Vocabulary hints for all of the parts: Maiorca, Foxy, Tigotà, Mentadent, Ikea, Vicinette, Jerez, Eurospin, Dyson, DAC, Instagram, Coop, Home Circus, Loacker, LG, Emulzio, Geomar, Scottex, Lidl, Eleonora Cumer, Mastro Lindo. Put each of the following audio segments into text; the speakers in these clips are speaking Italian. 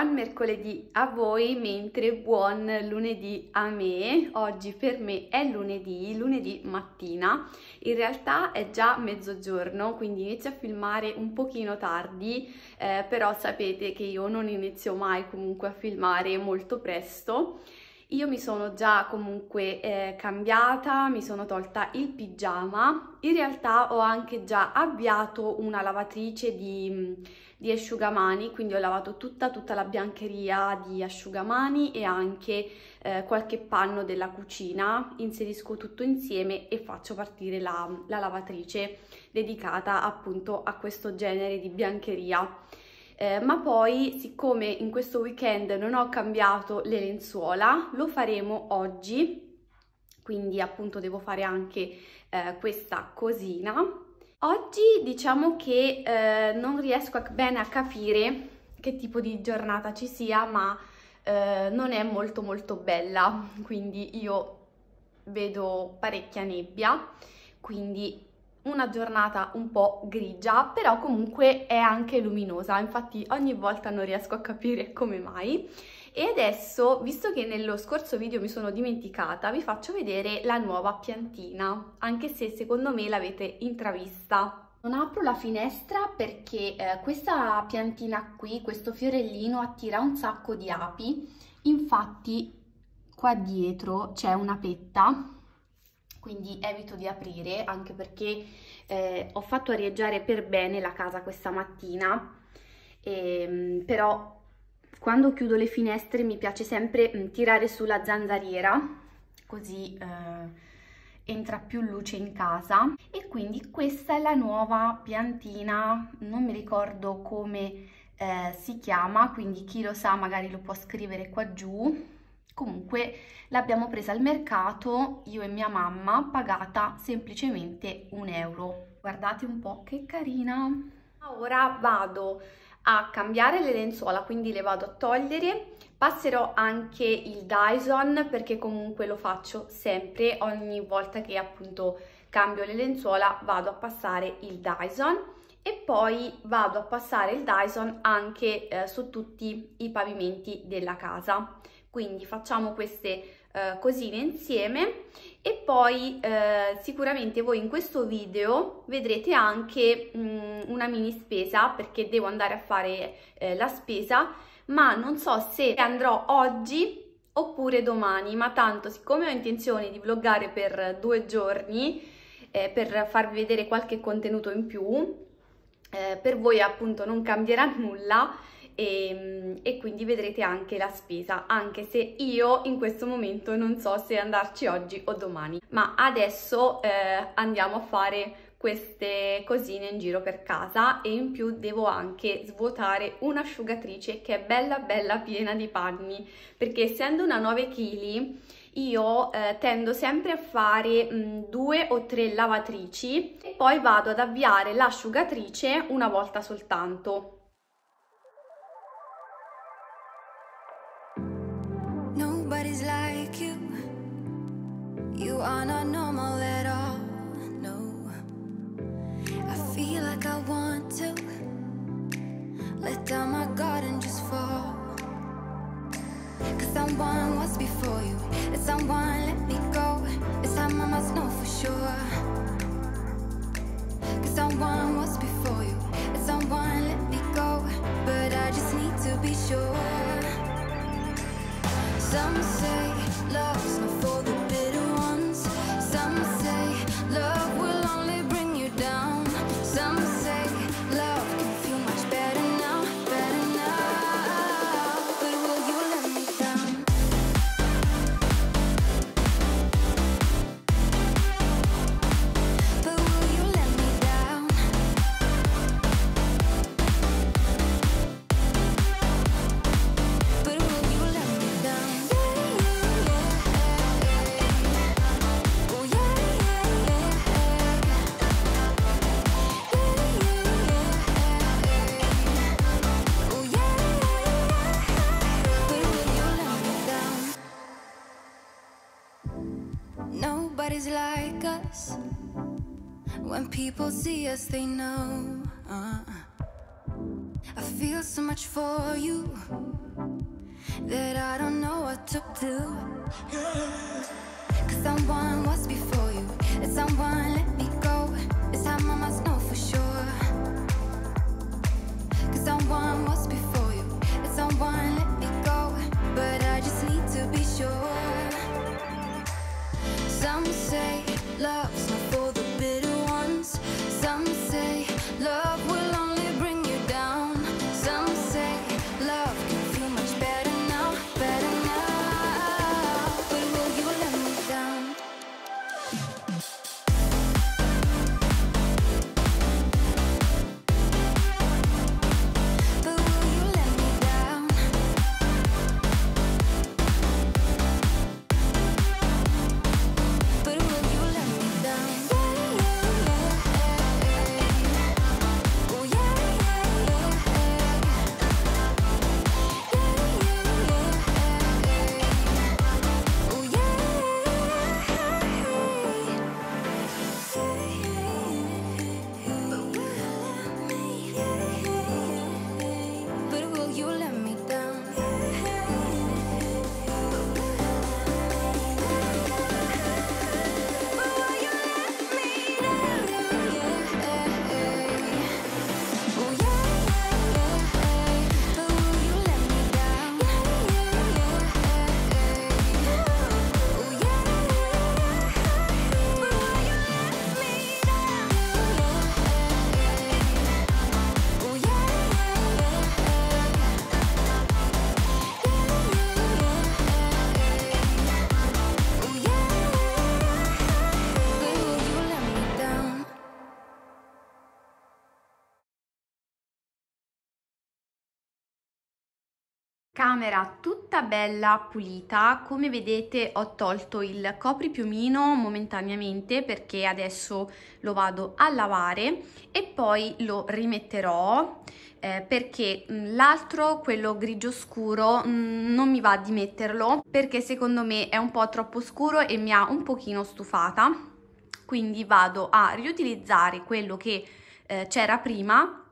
buon mercoledì a voi, mentre buon lunedì a me. Oggi per me è lunedì mattina, in realtà è già mezzogiorno, quindi inizio a filmare un pochino tardi, però sapete che io non inizio mai comunque a filmare molto presto. Io mi sono già comunque cambiata, mi sono tolta il pigiama, in realtà ho anche già avviato una lavatrice di asciugamani, quindi ho lavato tutta la biancheria di asciugamani e anche qualche panno della cucina, inserisco tutto insieme e faccio partire la lavatrice dedicata appunto a questo genere di biancheria. Ma poi, siccome in questo weekend non ho cambiato le lenzuola, lo faremo oggi, quindi appunto devo fare anche questa cosina. Oggi diciamo che non riesco bene a capire che tipo di giornata ci sia, ma non è molto bella, quindi io vedo parecchia nebbia, quindi una giornata un po' grigia, però comunque è anche luminosa, infatti ogni volta non riesco a capire come mai. E adesso, visto che nello scorso video mi sono dimenticata, vi faccio vedere la nuova piantina, anche se secondo me l'avete intravista. Non apro la finestra perché questa piantina qui, questo fiorellino, attira un sacco di api, infatti qua dietro c'è una petta, quindi evito di aprire, anche perché ho fatto arieggiare per bene la casa questa mattina, però quando chiudo le finestre mi piace sempre tirare sulla zanzariera, così entra più luce in casa. E quindi questa è la nuova piantina, non mi ricordo come si chiama, quindi chi lo sa magari lo può scrivere qua giù. Comunque l'abbiamo presa al mercato, io e mia mamma, pagata semplicemente €1. Guardate un po' che carina! Ora vado a cambiare le lenzuola, quindi le vado a togliere. Passerò anche il Dyson, perché comunque lo faccio sempre, ogni volta che appunto cambio le lenzuola vado a passare il Dyson. E poi vado a passare il Dyson anche su tutti i pavimenti della casa. Quindi facciamo queste cosine insieme e poi sicuramente voi in questo video vedrete anche una mini spesa, perché devo andare a fare la spesa, ma non so se andrò oggi oppure domani, ma tanto siccome ho intenzione di vloggare per 2 giorni per farvi vedere qualche contenuto in più, per voi appunto non cambierà nulla. E quindi vedrete anche la spesa, anche se io in questo momento non so se andarci oggi o domani. Ma adesso andiamo a fare queste cosine in giro per casa, e in più devo anche svuotare un'asciugatrice che è bella piena di panni, perché essendo una 9 kg io tendo sempre a fare 2 o 3 lavatrici e poi vado ad avviare l'asciugatrice una volta soltanto. Nobody's like you, you are not normal at all, no. I feel like I want to let down my guard and just fall, 'cause someone was before you, and someone let me go. This time I must know for sure, 'cause someone was before you, and someone let me go. But I just need to be sure. Some say love's not for the bitter ones. Some say love will only bring you down. Some say love can feel much better now, but will you let me down? But will you let me down? But will you let me down? Like us, when people see us they know I feel so much for you. that I don't know what to do. Cause someone was before you, and someone let me go. This time I must know for sure. Cause someone was before you, and someone let me go. But I just need to be sure. Some say love's not for the bitter ones. Some say love will only bring you down. Some say love can feel much better now, but will you let me down? But will you let me down? But will you let me down? Oh yeah. But will you let me down? But will you let me down? Oh yeah. But will you let me down? Oh yeah. But will you let me down? Oh yeah. Oh yeah. But will you let me down? Camera tutta bella pulita, come vedete ho tolto il copripiumino momentaneamente perché adesso lo vado a lavare e poi lo rimetterò perché l'altro, quello grigio scuro, non mi va di metterlo perché secondo me è un po' troppo scuro e mi ha un pochino stufata, quindi vado a riutilizzare quello che c'era prima,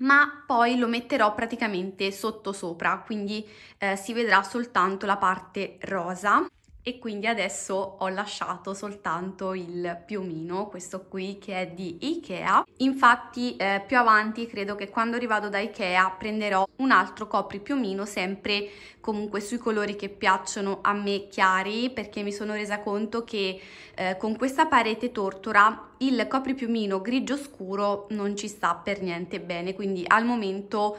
ma poi lo metterò praticamente sotto sopra, quindi si vedrà soltanto la parte rosa. E quindi adesso ho lasciato soltanto il piumino, questo qui che è di Ikea. Infatti più avanti credo che quando arrivado da Ikea prenderò un altro copripiumino, sempre comunque sui colori che piacciono a me chiari, perché mi sono resa conto che con questa parete tortora il copripiumino grigio scuro non ci sta per niente bene, quindi al momento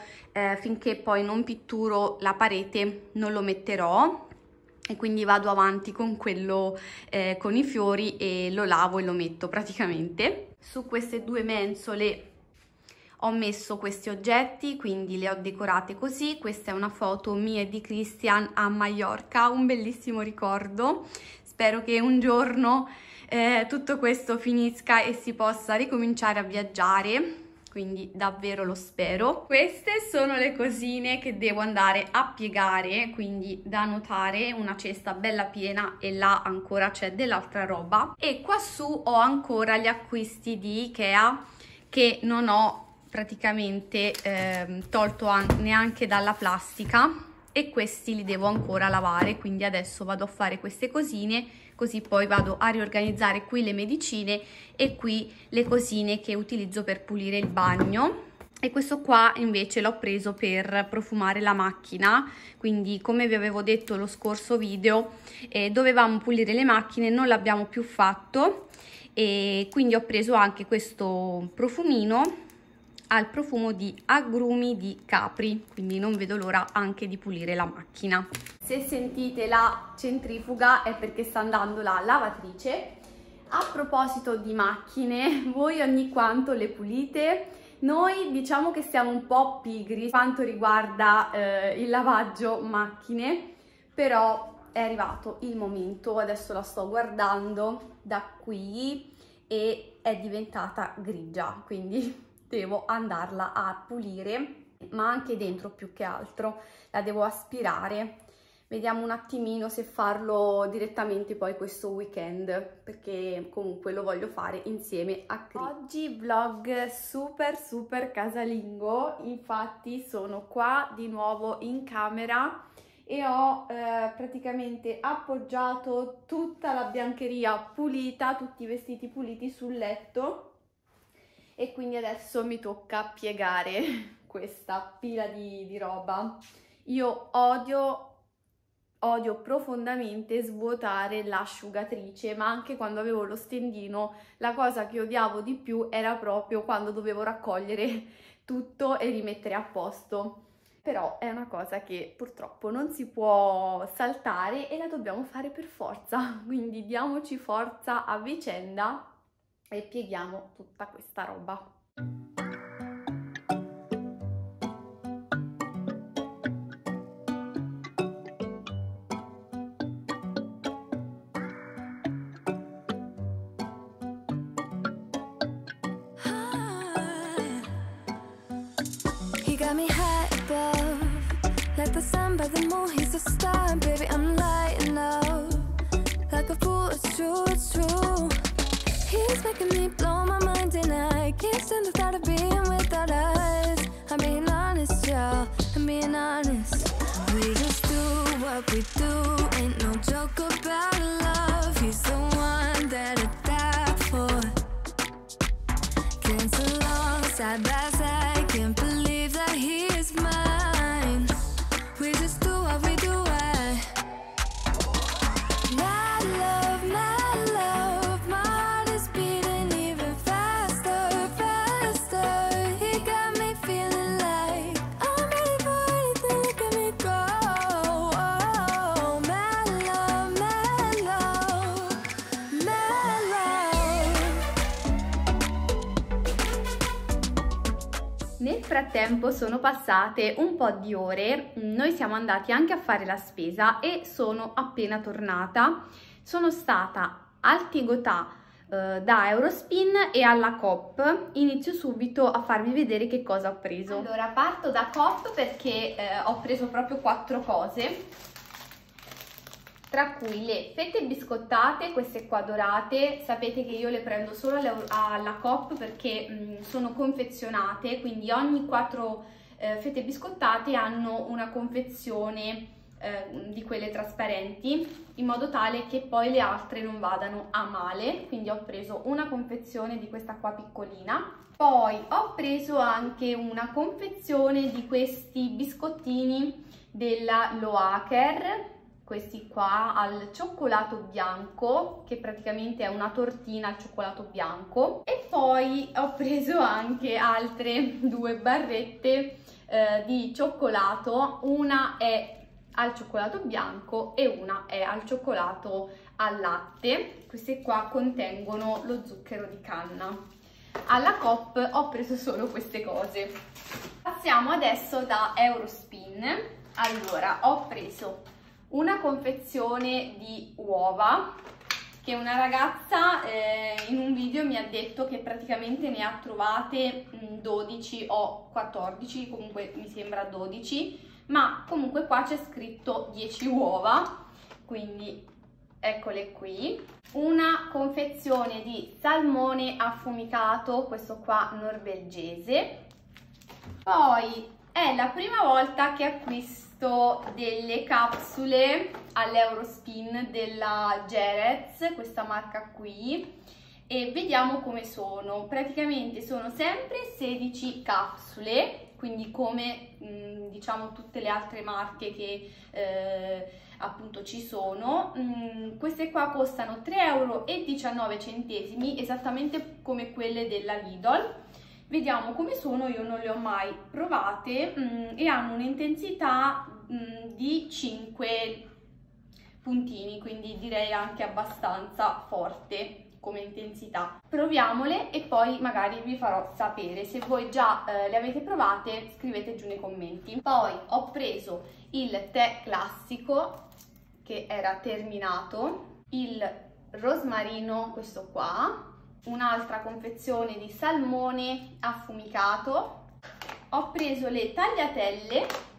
finché poi non pitturo la parete non lo metterò. E quindi vado avanti con quello con i fiori e lo lavo e lo metto praticamente. Su queste due mensole ho messo questi oggetti, quindi le ho decorate così. Questa è una foto mia e di Christian a Maiorca, un bellissimo ricordo. Spero che un giorno tutto questo finisca e si possa ricominciare a viaggiare, quindi davvero lo spero. Queste sono le cosine che devo andare a piegare, quindi da notare una cesta bella piena e là ancora c'è dell'altra roba. E qua su ho ancora gli acquisti di Ikea che non ho praticamente tolto neanche dalla plastica, e questi li devo ancora lavare, quindi adesso vado a fare queste cosine, così poi vado a riorganizzare qui le medicine e qui le cosine che utilizzo per pulire il bagno. E questo qua invece l'ho preso per profumare la macchina, quindi come vi avevo detto lo scorso video dovevamo pulire le macchine, non l'abbiamo più fatto, e quindi ho preso anche questo profumino al profumo di agrumi di Capri, quindi non vedo l'ora anche di pulire la macchina. Se sentite la centrifuga è perché sta andando la lavatrice. A proposito di macchine, voi ogni quanto le pulite? Noi diciamo che siamo un po' pigri quanto riguarda il lavaggio macchine, però è arrivato il momento, adesso la sto guardando da qui e è diventata grigia, quindi devo andarla a pulire, ma anche dentro più che altro la devo aspirare. Vediamo un attimino se farlo direttamente poi questo weekend, perché comunque lo voglio fare insieme a Cri. Oggi vlog super casalingo, infatti sono qua di nuovo in camera e ho praticamente appoggiato tutta la biancheria pulita, tutti i vestiti puliti sul letto, e quindi adesso mi tocca piegare questa pila di roba. Io odio profondamente svuotare l'asciugatrice, ma anche quando avevo lo stendino la cosa che odiavo di più era proprio quando dovevo raccogliere tutto e rimettere a posto. Però è una cosa che purtroppo non si può saltare e la dobbiamo fare per forza, quindi diamoci forza a vicenda e pieghiamo tutta questa roba. Tempo sono passate un po' di ore, noi siamo andati anche a fare la spesa e sono appena tornata. Sono stata al Tigotà da Eurospin e alla Coop. Inizio subito a farvi vedere che cosa ho preso. Allora, parto da Coop perché ho preso proprio 4 cose, tra cui le fette biscottate, queste qua dorate. Sapete che io le prendo solo alla Coop perché sono confezionate, quindi ogni 4 fette biscottate hanno una confezione di quelle trasparenti, in modo tale che poi le altre non vadano a male, quindi ho preso una confezione di questa qua piccolina. Poi ho preso anche una confezione di questi biscottini della Loacker, questi qua al cioccolato bianco, che praticamente è una tortina al cioccolato bianco, e poi ho preso anche altre 2 barrette di cioccolato. Una è al cioccolato bianco e una è al cioccolato al latte. Queste qua contengono lo zucchero di canna. Alla Coop ho preso solo queste cose. Passiamo adesso da Eurospin. Allora, ho preso una confezione di uova, che una ragazza in un video mi ha detto che praticamente ne ha trovate 12 o 14, comunque mi sembra 12, ma comunque qua c'è scritto 10 uova, quindi eccole qui. Una confezione di salmone affumicato, questo qua norvegese. Poi è la prima volta che acquisto delle capsule all'Eurospin della Jerez, questa marca qui, e vediamo come sono. Praticamente sono sempre 16 capsule, quindi come diciamo tutte le altre marche che appunto ci sono. Queste qua costano 3,19 euro, esattamente come quelle della Lidl. Vediamo come sono, io non le ho mai provate e hanno un'intensità di 5 puntini, quindi direi anche abbastanza forte come intensità. Proviamole e poi magari vi farò sapere. Se voi già le avete provate, scrivete giù nei commenti. Poi ho preso il tè classico, che era terminato, il rosmarino, questo qua, un'altra confezione di salmone affumicato. Ho preso le tagliatelle,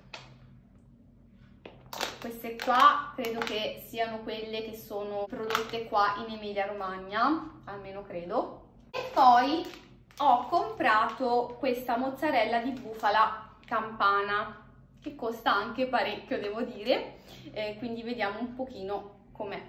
queste qua credo che siano quelle che sono prodotte qua in Emilia Romagna, almeno credo. E poi ho comprato questa mozzarella di bufala campana, che costa anche parecchio, devo dire, quindi vediamo un pochino com'è.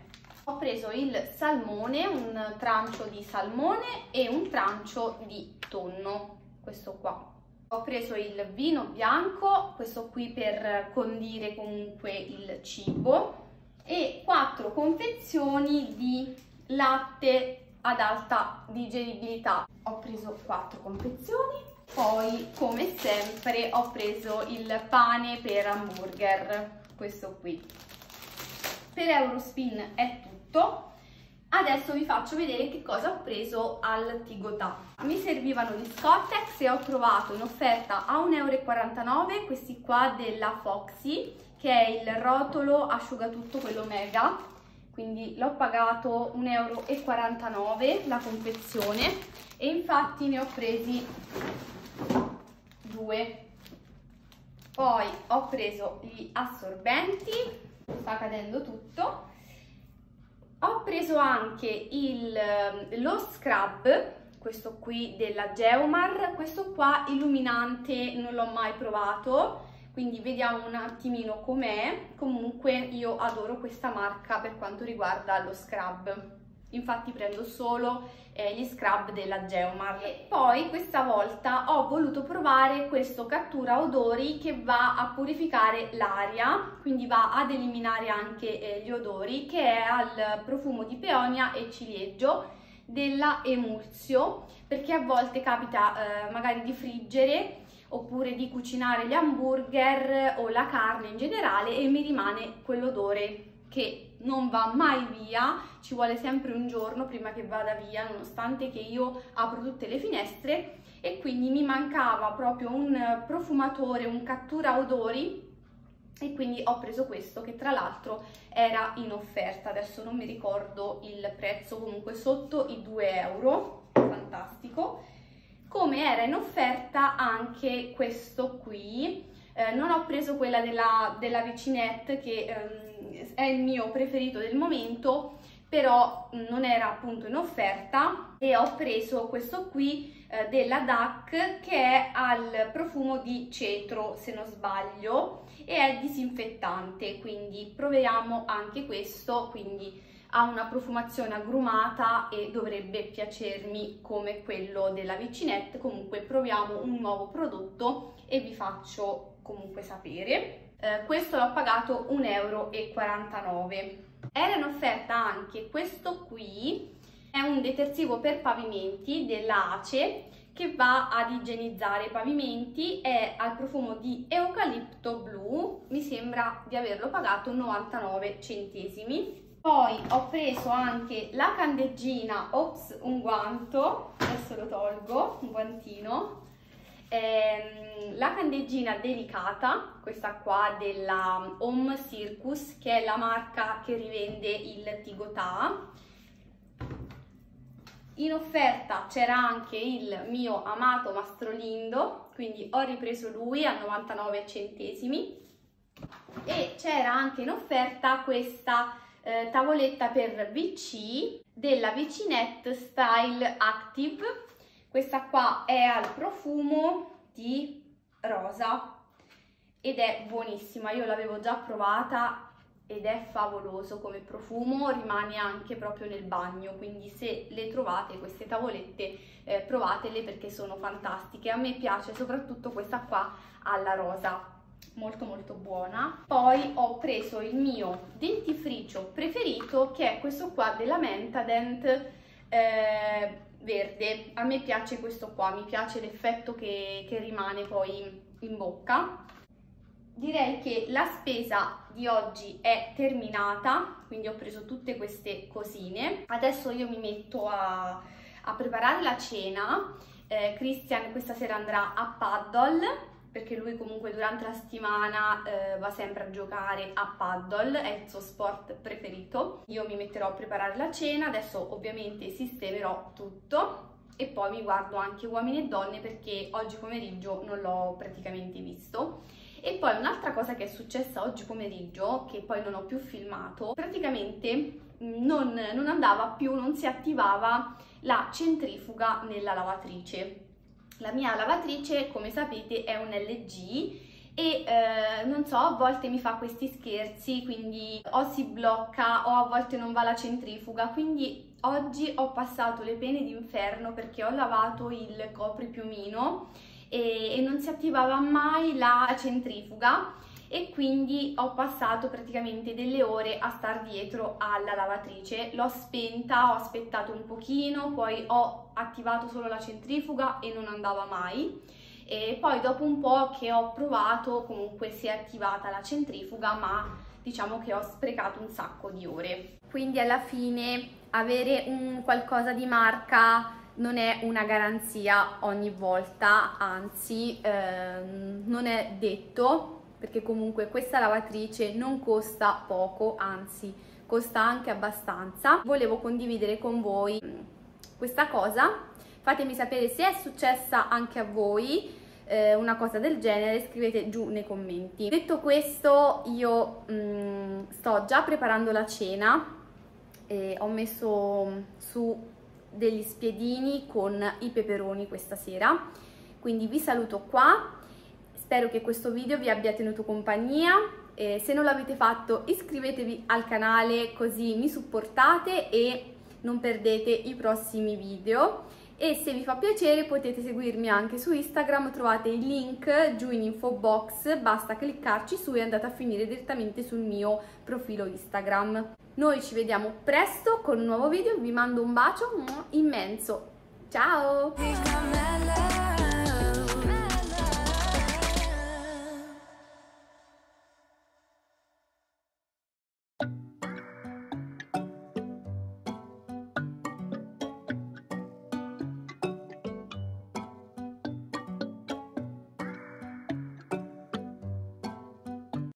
Ho preso il salmone, un trancio di salmone e un trancio di tonno, questo qua. Ho preso il vino bianco, questo qui per condire comunque il cibo, e 4 confezioni di latte ad alta digeribilità. Ho preso 4 confezioni. Poi, come sempre, ho preso il pane per hamburger, questo qui. Per Eurospin è tutto. Adesso vi faccio vedere che cosa ho preso al Tigotà. Mi servivano gli Scottex e ho trovato in offerta a 1,49 €, questi qua della Foxy, che è il rotolo asciugatutto, quello mega, quindi l'ho pagato 1,49 € la confezione, e infatti ne ho presi 2. Poi ho preso gli assorbenti, sta cadendo tutto. Ho preso anche lo scrub, questo qui della Geomar, questo qua illuminante non l'ho mai provato, quindi vediamo un attimino com'è. Comunque io adoro questa marca per quanto riguarda lo scrub, infatti prendo solo gli scrub della Geomar. E poi questa volta ho voluto provare questo cattura odori che va a purificare l'aria, quindi va ad eliminare anche gli odori, che è al profumo di peonia e ciliegio della Emulzio, perché a volte capita magari di friggere oppure di cucinare gli hamburger o la carne in generale e mi rimane quell'odore che non va mai via, ci vuole sempre un giorno prima che vada via, nonostante che io apro tutte le finestre, e quindi mi mancava proprio un profumatore, un cattura odori, e quindi ho preso questo che tra l'altro era in offerta, adesso non mi ricordo il prezzo, comunque sotto i 2 €, fantastico. Come era in offerta anche questo qui, non ho preso quella della Vicinette che è il mio preferito del momento, però non era appunto in offerta, e ho preso questo qui della DAC, che è al profumo di cetro se non sbaglio, e è disinfettante, quindi proviamo anche questo. Quindi ha una profumazione agrumata e dovrebbe piacermi come quello della Vicinette. Comunque proviamo un nuovo prodotto e vi faccio comunque sapere. Questo l'ho pagato 1,49 €. Era in offerta anche questo qui, è un detersivo per pavimenti della Ace che va ad igienizzare i pavimenti, è al profumo di eucalipto blu, mi sembra di averlo pagato 99 centesimi. Poi ho preso anche la candeggina, ops, un guanto, adesso lo tolgo, un guantino, la candeggina delicata, questa qua della Home Circus, che è la marca che rivende il Tigotà. In offerta c'era anche il mio amato Mastro Lindo, quindi ho ripreso lui a 99 centesimi, e c'era anche in offerta questa tavoletta per WC della Vicinette Style Active, questa qua è al profumo di rosa ed è buonissima, io l'avevo già provata ed è favoloso come profumo, rimane anche proprio nel bagno, quindi se le trovate queste tavolette provatele perché sono fantastiche. A me piace soprattutto questa qua alla rosa, molto molto buona. Poi ho preso il mio dentifricio preferito, che è questo qua della Mentadent verde. A me piace questo qua, mi piace l'effetto che rimane poi in bocca. Direi che la spesa di oggi è terminata, quindi ho preso tutte queste cosine. Adesso io mi metto a preparare la cena. Christian questa sera andrà a paddle, perché lui comunque durante la settimana va sempre a giocare a paddle, è il suo sport preferito. Io mi metterò a preparare la cena, adesso ovviamente sistemerò tutto e poi mi guardo anche Uomini e Donne perché oggi pomeriggio non l'ho praticamente visto. E poi un'altra cosa che è successa oggi pomeriggio, che poi non ho più filmato, praticamente non andava più, non si attivava la centrifuga nella lavatrice. La mia lavatrice, come sapete, è un LG e non so, a volte mi fa questi scherzi, quindi o si blocca o a volte non va la centrifuga, quindi oggi ho passato le pene d'inferno perché ho lavato il copripiumino e non si attivava mai la centrifuga e quindi ho passato praticamente delle ore a star dietro alla lavatrice. L'ho spenta, ho aspettato un pochino, poi ho attivato solo la centrifuga e non andava mai, e poi dopo un po' che ho provato comunque si è attivata la centrifuga, ma diciamo che ho sprecato un sacco di ore. Quindi alla fine avere un qualcosa di marca non è una garanzia ogni volta, anzi non è detto, perché comunque questa lavatrice non costa poco, anzi costa anche abbastanza. Volevo condividere con voi questa cosa, fatemi sapere se è successa anche a voi una cosa del genere, scrivete giù nei commenti. Detto questo, io sto già preparando la cena, e ho messo su degli spiedini con i peperoni questa sera, quindi vi saluto qua. Spero che questo video vi abbia tenuto compagnia, se non l'avete fatto iscrivetevi al canale così mi supportate e non perdete i prossimi video, e se vi fa piacere potete seguirmi anche su Instagram, trovate il link giù in info box, basta cliccarci su e andate a finire direttamente sul mio profilo Instagram. Noi ci vediamo presto con un nuovo video, vi mando un bacio immenso, ciao!